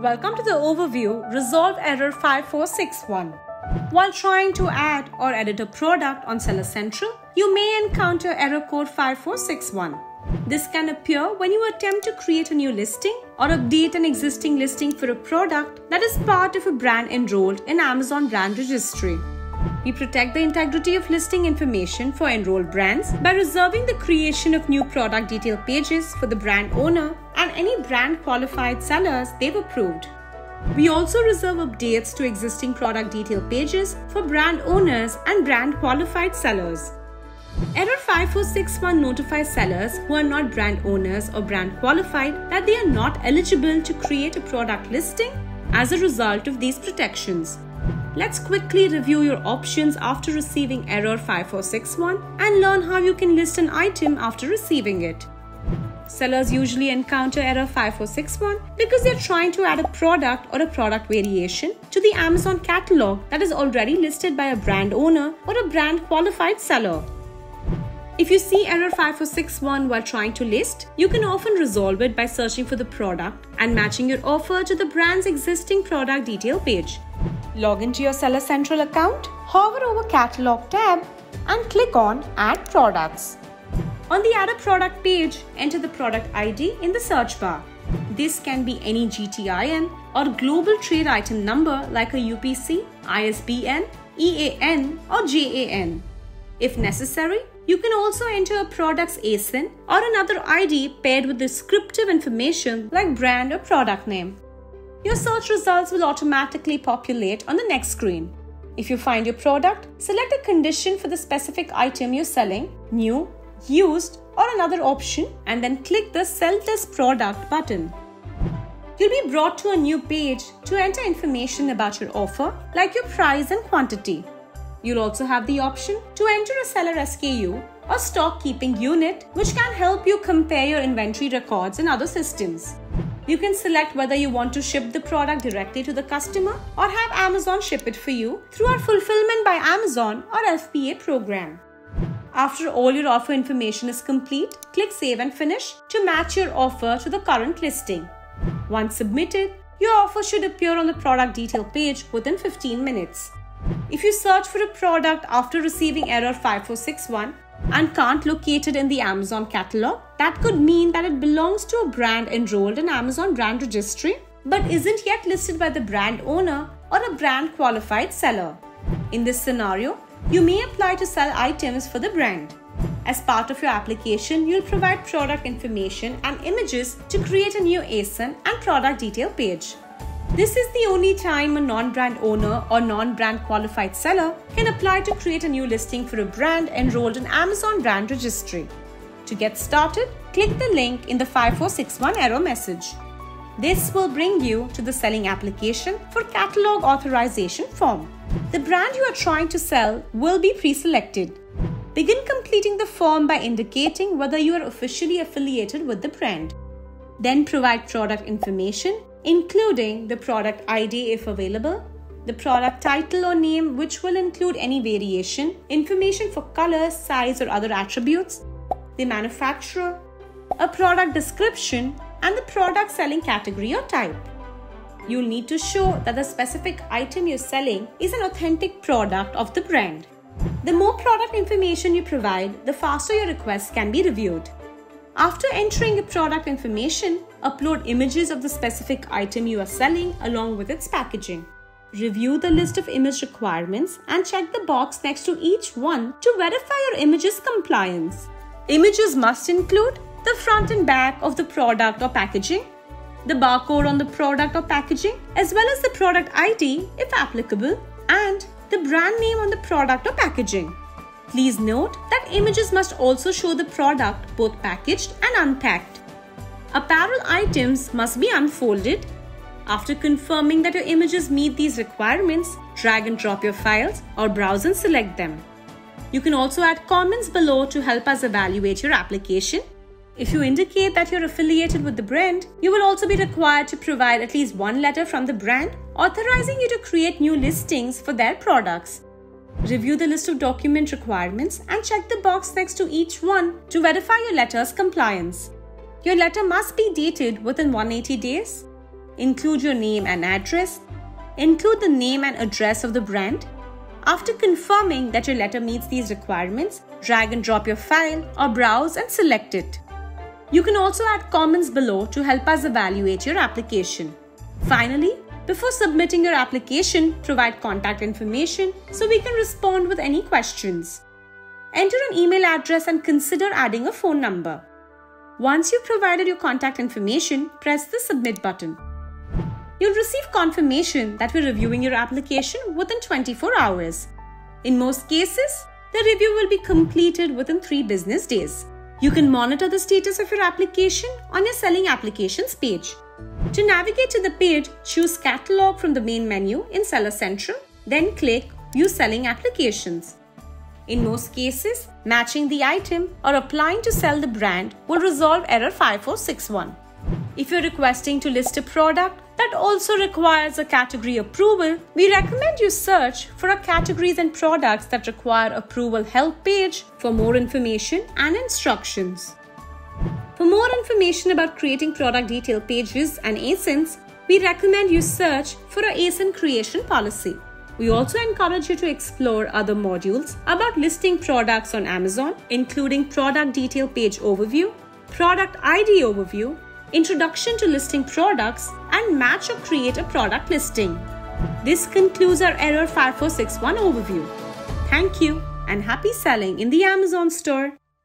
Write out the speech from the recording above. Welcome to the overview, Resolve Error 5461. While trying to add or edit a product on Seller Central, you may encounter error code 5461. This can appear when you attempt to create a new listing or update an existing listing for a product that is part of a brand enrolled in Amazon Brand Registry. We protect the integrity of listing information for enrolled brands by reserving the creation of new product detail pages for the brand owner and any brand qualified sellers they've approved. We also reserve updates to existing product detail pages for brand owners and brand qualified sellers. Error 5461 notifies sellers who are not brand owners or brand qualified that they are not eligible to create a product listing as a result of these protections. Let's quickly review your options after receiving error 5461 and learn how you can list an item after receiving it. Sellers usually encounter error 5461 because they're trying to add a product or a product variation to the Amazon catalog that is already listed by a brand owner or a brand qualified seller. If you see error 5461 while trying to list, you can often resolve it by searching for the product and matching your offer to the brand's existing product detail page. Log into your Seller Central account, hover over Catalog tab and click on Add Products. On the Add a Product page, enter the product ID in the search bar. This can be any GTIN or Global Trade Item Number like a UPC, ISBN, EAN or JAN. If necessary, you can also enter a product's ASIN or another ID paired with descriptive information like brand or product name. Your search results will automatically populate on the next screen. If you find your product, select a condition for the specific item you're selling, new, used, or another option, and then click the Sell This Product button. You'll be brought to a new page to enter information about your offer, like your price and quantity. You'll also have the option to enter a seller SKU or stock keeping unit, which can help you compare your inventory records in other systems. You can select whether you want to ship the product directly to the customer or have Amazon ship it for you through our Fulfillment by Amazon or FBA program. After all your offer information is complete, click Save and Finish to match your offer to the current listing. Once submitted, your offer should appear on the product detail page within 15 minutes. If you search for a product after receiving error 5461 and can't locate it in the Amazon catalog, that could mean that it belongs to a brand enrolled in Amazon Brand Registry but isn't yet listed by the brand owner or a brand qualified seller. In this scenario, you may apply to sell items for the brand. As part of your application, you'll provide product information and images to create a new ASIN and product detail page. This is the only time a non-brand owner or non-brand qualified seller can apply to create a new listing for a brand enrolled in Amazon Brand Registry. To get started, click the link in the 5461 error message. This will bring you to the selling application for catalog authorization form. The brand you are trying to sell will be pre-selected. Begin completing the form by indicating whether you are officially affiliated with the brand. Then provide product information, including the product ID if available, the product title or name which will include any variation, information for color, size or other attributes, the manufacturer, a product description and the product selling category or type. You'll need to show that the specific item you're selling is an authentic product of the brand. The more product information you provide, the faster your request can be reviewed. After entering the product information, upload images of the specific item you are selling along with its packaging. Review the list of image requirements and check the box next to each one to verify your image's compliance. Images must include the front and back of the product or packaging, the barcode on the product or packaging, as well as the product ID if applicable, and the brand name on the product or packaging. Please note that images must also show the product both packaged and unpacked. Apparel items must be unfolded. After confirming that your images meet these requirements, drag and drop your files or browse and select them. You can also add comments below to help us evaluate your application. If you indicate that you're affiliated with the brand, you will also be required to provide at least one letter from the brand authorizing you to create new listings for their products. Review the list of document requirements and check the box next to each one to verify your letter's compliance. Your letter must be dated within 180 days. include your name and address, include the name and address of the brand. After confirming that your letter meets these requirements, drag and drop your file or browse and select it. You can also add comments below to help us evaluate your application. Finally, before submitting your application, provide contact information so we can respond with any questions. Enter an email address and consider adding a phone number. Once you've provided your contact information, press the Submit button. You'll receive confirmation that we're reviewing your application within 24 hours. In most cases, the review will be completed within 3 business days. You can monitor the status of your application on your Selling Applications page. To navigate to the page, choose Catalog from the main menu in Seller Central, then click View Selling Applications. In most cases, matching the item or applying to sell the brand will resolve error 5461. If you're requesting to list a product that also requires a category approval, we recommend you search for a Categories and Products that Require Approval help page for more information and instructions. For more information about creating product detail pages and ASINs, we recommend you search for an ASIN creation policy. We also encourage you to explore other modules about listing products on Amazon, including Product Detail Page Overview, Product ID Overview, Introduction to Listing Products, and Match or Create a Product Listing. This concludes our Error 5461 overview. Thank you and happy selling in the Amazon store.